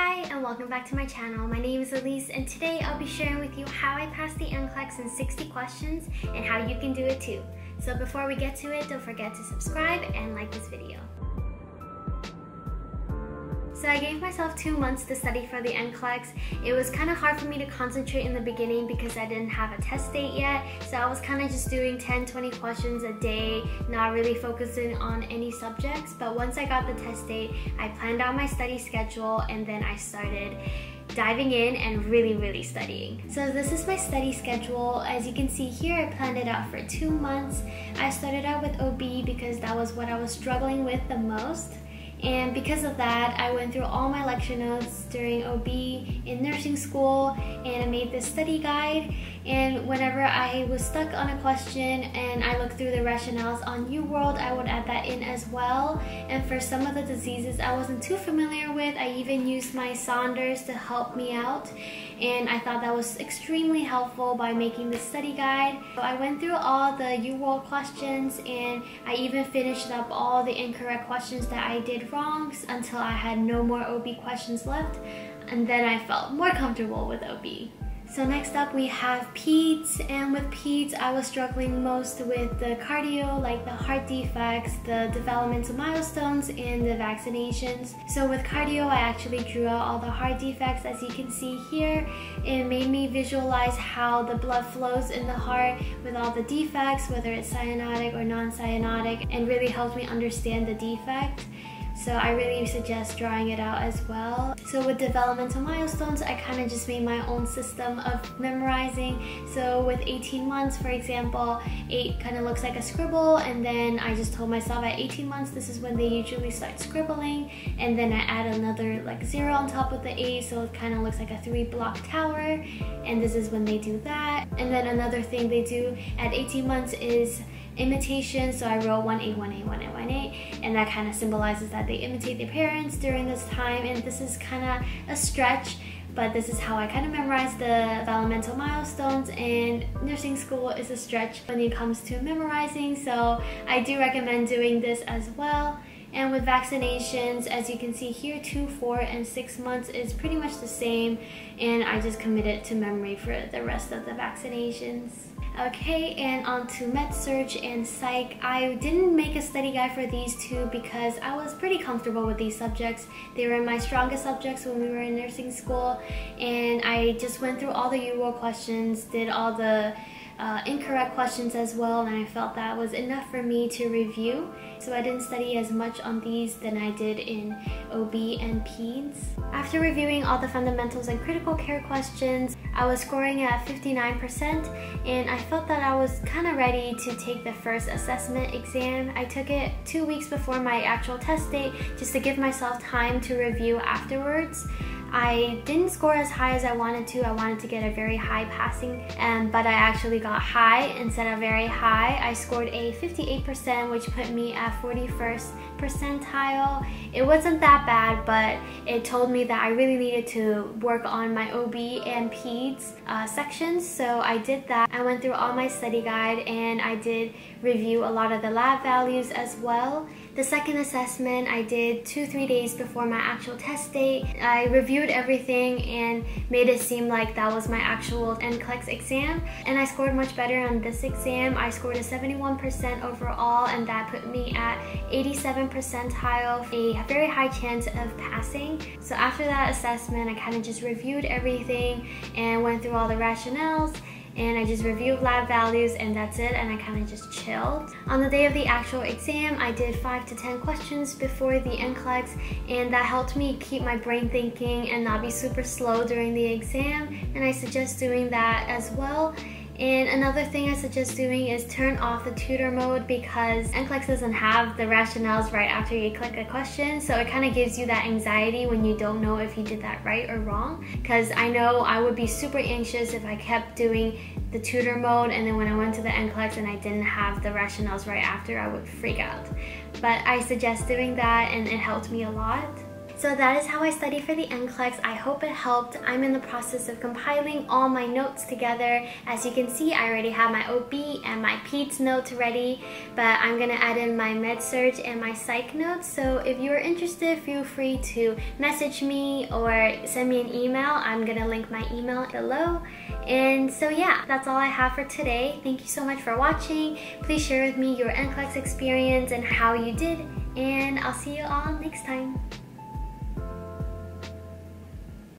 Hi and welcome back to my channel. My name is Elise and today I'll be sharing with you how I passed the NCLEX in 60 questions and how you can do it too. So before we get to it, don't forget to subscribe and like this video. So I gave myself 2 months to study for the NCLEX. It was kind of hard for me to concentrate in the beginning because I didn't have a test date yet. So I was kind of just doing 10-20 questions a day, not really focusing on any subjects. But once I got the test date, I planned out my study schedule and then I started diving in and really studying. So this is my study schedule. As you can see here, I planned it out for 2 months. I started out with OB because that was what I was struggling with the most. And because of that, I went through all my lecture notes during OB in nursing school, and I made this study guide. And whenever I was stuck on a question and I looked through the rationales on UWorld, I would add that in as well. And for some of the diseases I wasn't too familiar with, I even used my Saunders to help me out. And I thought that was extremely helpful by making this study guide. So I went through all the UWorld questions and I even finished up all the incorrect questions that I did wrongs until I had no more OB questions left, and then I felt more comfortable with OB. So next up we have PEDS, and with PEDS I was struggling most with the cardio, like the heart defects, the developmental milestones, and the vaccinations. So with cardio I actually drew out all the heart defects as you can see here. It made me visualize how the blood flows in the heart with all the defects, whether it's cyanotic or non-cyanotic, and really helped me understand the defect. So I really suggest drawing it out as well. So with developmental milestones, I kind of just made my own system of memorizing. So with 18 months, for example, 8 kind of looks like a scribble, and then I just told myself at 18 months, this is when they usually start scribbling, and then I add another like 0 on top of the 8, so it kind of looks like a 3-block tower, and this is when they do that. And then another thing they do at 18 months is imitation, so I wrote 1, 8, 1, 8, 1, 8, 1, 8, and that kind of symbolizes that they imitate their parents during this time. And this is kind of a stretch, but this is how I kind of memorized the developmental milestones, and nursing school is a stretch when it comes to memorizing, so I do recommend doing this as well. And with vaccinations, as you can see here, 2, 4, and 6 months is pretty much the same, and I just committed to memory for the rest of the vaccinations. Okay, and on to Med Surg and Psych. I didn't make a study guide for these two because I was pretty comfortable with these subjects. They were my strongest subjects when we were in nursing school, and I just went through all the usual questions, did all the incorrect questions as well, and I felt that was enough for me to review. So I didn't study as much on these than I did in OB and PEDS. After reviewing all the fundamentals and critical care questions, I was scoring at 59%, and I felt that I was kind of ready to take the first assessment exam. I took it 2 weeks before my actual test date just to give myself time to review afterwards. I didn't score as high as I wanted to. I wanted to get a very high passing, but I actually got high instead of very high. I scored a 58%, which put me at 41st percentile. It wasn't that bad, but it told me that I really needed to work on my OB and PEDS sections, so I did that. I went through all my study guide and I did review a lot of the lab values as well. The second assessment I did 2-3 days before my actual test date. I reviewed everything and made it seem like that was my actual NCLEX exam, and I scored much better on this exam. I scored a 71% overall, and that put me at 87 percentile, a very high chance of passing. So after that assessment, I kind of just reviewed everything and went through all the rationales, and I just reviewed lab values, and that's it, and I kind of just chilled. On the day of the actual exam, I did 5 to 10 questions before the NCLEX, and that helped me keep my brain thinking and not be super slow during the exam, and I suggest doing that as well. And another thing I suggest doing is turn off the tutor mode, because NCLEX doesn't have the rationales right after you click a question, so it kind of gives you that anxiety when you don't know if you did that right or wrong. Because I know I would be super anxious if I kept doing the tutor mode, and then when I went to the NCLEX and I didn't have the rationales right after, I would freak out. But I suggest doing that, and it helped me a lot. So that is how I study for the NCLEX. I hope it helped. I'm in the process of compiling all my notes together. As you can see, I already have my OB and my PEDS notes ready, but I'm gonna add in my Med Surg and my Psych notes. So if you're interested, feel free to message me or send me an email. I'm gonna link my email below. And so yeah, that's all I have for today. Thank you so much for watching. Please share with me your NCLEX experience and how you did, and I'll see you all next time.